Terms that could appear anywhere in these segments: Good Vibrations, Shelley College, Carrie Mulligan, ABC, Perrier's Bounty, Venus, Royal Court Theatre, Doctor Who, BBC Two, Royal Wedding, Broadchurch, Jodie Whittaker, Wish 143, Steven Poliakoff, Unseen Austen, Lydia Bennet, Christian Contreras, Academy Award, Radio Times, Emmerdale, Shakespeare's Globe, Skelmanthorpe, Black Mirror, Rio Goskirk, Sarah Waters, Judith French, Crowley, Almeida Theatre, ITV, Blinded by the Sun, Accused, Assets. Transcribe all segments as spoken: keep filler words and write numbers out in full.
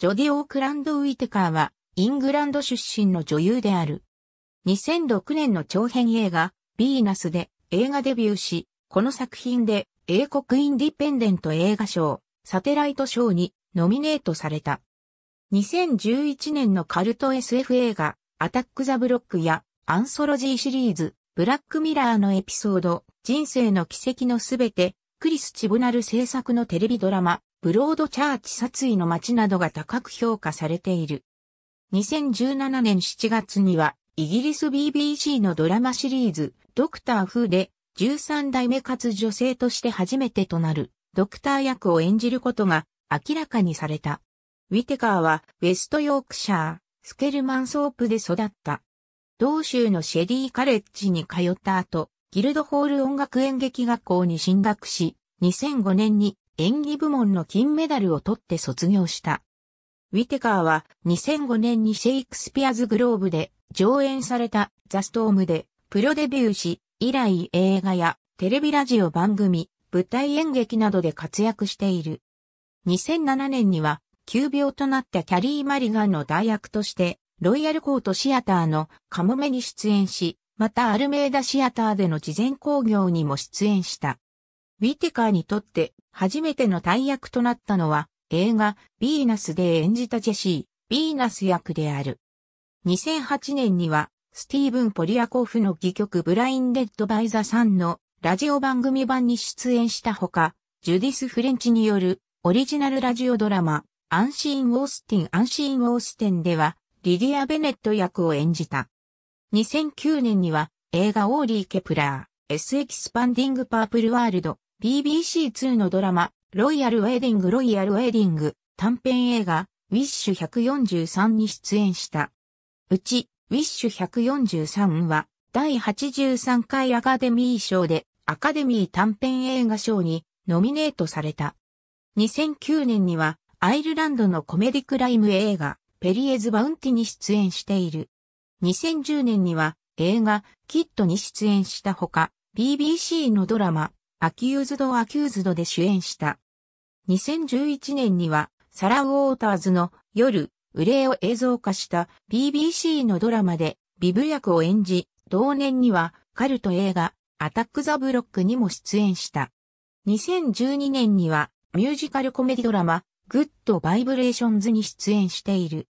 ジョディ・オークランド・ウィテカーは、イングランド出身の女優である。にせんろくねんの長編映画、ヴィーナスで映画デビューし、この作品で英国インディペンデント映画賞、サテライト賞にノミネートされた。にせんじゅういちねんのカルト エスエフ 映画、アタック・ザ・ブロックやアンソロジーシリーズ、ブラック・ミラーのエピソード、人生の軌跡のすべて、クリス・チブナル制作のテレビドラマ、ブロードチャーチ殺意の街などが高く評価されている。にせんじゅうななねんしちがつには、イギリス ビービーシー のドラマシリーズ、ドクター・フーで、じゅうさんだいめかつ女性として初めてとなる、ドクター役を演じることが明らかにされた。ウィテカーは、ウェストヨークシャー、スケルマンソープで育った。同州のシェリーカレッジに通った後、ギルドホール音楽演劇学校に進学し、にせんごねんに演技部門の金メダルを取って卒業した。ウィテカーはにせんごねんにシェイクスピアーズグローブで上演されたザ・ストームでプロデビューし、以来映画やテレビラジオ番組、舞台演劇などで活躍している。にせんななねんには急病となったキャリー・マリガンの代役としてロイヤルコートシアターのカモメに出演し、またアルメイダシアターでの慈善興行にも出演した。ウィテカーにとって初めての大役となったのは、映画、ヴィーナスで演じたジェシー、ヴィーナス役である。にせんはちねんには、スティーブン・ポリアコフの戯曲ブラインデッド・バイ・ザ・サンのラジオ番組版に出演したほか、ジュディス・フレンチによるオリジナルラジオドラマ、アンシーン・オースティン・アンシーン・オースティンでは、リディア・ベネット役を演じた。にせんきゅうねんには、映画オーリー・ケプラー、S・エキスパンディング・パープル・ワールド、ビービーシーツー のドラマ、ロイヤルウェディングロイヤルウェディング短編映画ウィッシュひゃくよんじゅうさんに出演した。うちウィッシュひゃくよんじゅうさんは第はちじゅうさんかいアカデミー賞でアカデミー短編映画賞にノミネートされた。にせんきゅうねんにはアイルランドのコメディクライム映画ペリエズ・バウンティに出演している。にせんじゅうねんには映画キッドに出演したほか ビービーシー のドラマアキューズド・アキューズドで主演した。にせんじゅういちねんには、サラ・ウォーターズの夜、憂いを映像化した ビービーシー のドラマで、ビブ役を演じ、同年には、カルト映画、アタック・ザ・ブロックにも出演した。にせんじゅうにねんには、ミュージカルコメディドラマ、グッド・バイブレーションズに出演している。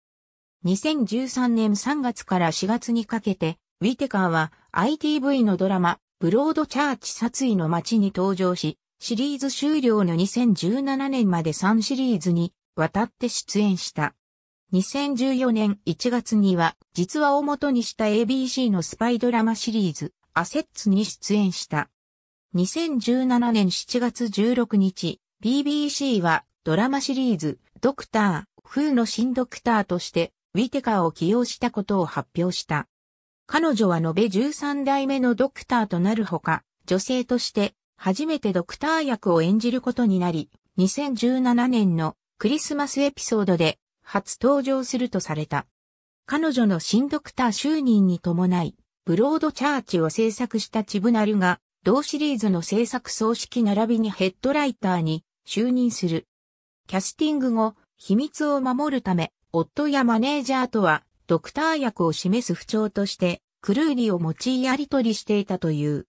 にせんじゅうさんねんさんがつからしがつにかけて、ウィテカーは アイティーブイ のドラマ、ブロードチャーチ殺意の街に登場し、シリーズ終了のにせんじゅうななねんまでさんシリーズにわたって出演した。にせんじゅうよねんいちがつには、実話を元にした エービーシー のスパイドラマシリーズ、アセッツに出演した。にせんじゅうななねんしちがつじゅうろくにち、ビービーシー はドラマシリーズ、ドクター・フーの新ドクターとして、ウィテカーを起用したことを発表した。彼女は延べじゅうさんだいめのドクターとなるほか、女性として初めてドクター役を演じることになり、にせんじゅうななねんのクリスマスエピソードで初登場するとされた。彼女の新ドクター就任に伴い、ブロードチャーチを制作したチブナルが、同シリーズの制作総指揮並びにヘッドライターに就任する。キャスティング後、秘密を守るため、夫やマネージャーとは、ドクター役を示す不調として、クルーリーを用いやり取りしていたという。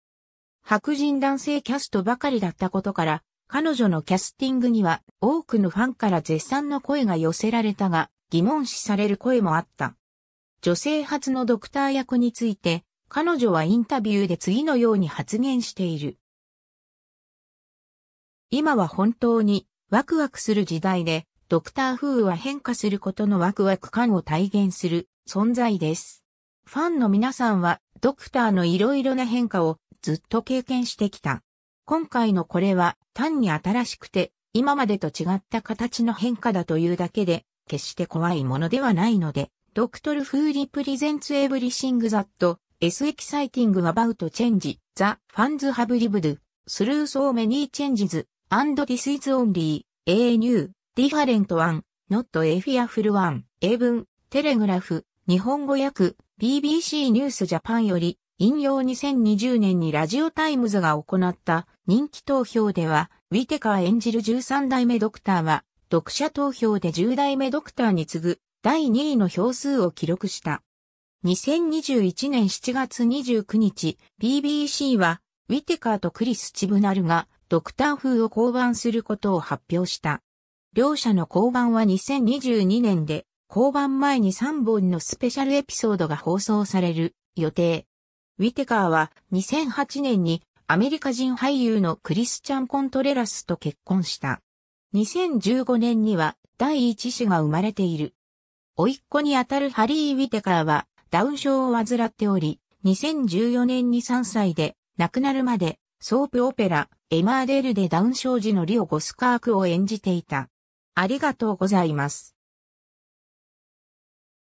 白人男性キャストばかりだったことから、彼女のキャスティングには多くのファンから絶賛の声が寄せられたが、疑問視される声もあった。女性初のドクター役について、彼女はインタビューで次のように発言している。今は本当にワクワクする時代で、ドクター・フーは変化することのワクワク感を体現する存在です。ファンの皆さんはドクターのいろいろな変化をずっと経験してきた。今回のこれは単に新しくて今までと違った形の変化だというだけで決して怖いものではないので、ドクター・フーリプレゼンツエブリシング・ザット・エス・エキサイティング・アバウト・チェンジ・ザ・ファンズ・ハブ・リブド・スルー・ソー・メニー・チェンジズ・アンド・ディス・イズ・オンリー・エー・ニュー。ディファレントワン、ノットエフィアフルワン、英文、テレグラフ、日本語訳、ビービーシー ニュースジャパンより、引用にせんにじゅうねんにラジオタイムズが行った人気投票では、ウィテカー演じるじゅうさんだいめドクターは、読者投票でじゅう代目ドクターに次ぐだいにいの票数を記録した。にせんにじゅういちねんしちがつにじゅうくにち、ビービーシー は、ウィテカーとクリス・チブナルが、ドクター風を降板することを発表した。両者の降板はにせんにじゅうにねんで、降板前にさんぼんのスペシャルエピソードが放送される予定。ウィテカーはにせんはちねんにアメリカ人俳優のクリスチャン・コントレラスと結婚した。にせんじゅうごねんには第一子が生まれている。甥っ子にあたるハリー・ウィテカーはダウン症を患っており、にせんじゅうよねんにさんさいで亡くなるまでソープオペラエマーデルでダウン症児のリオ・ゴスカークを演じていた。ありがとうございます。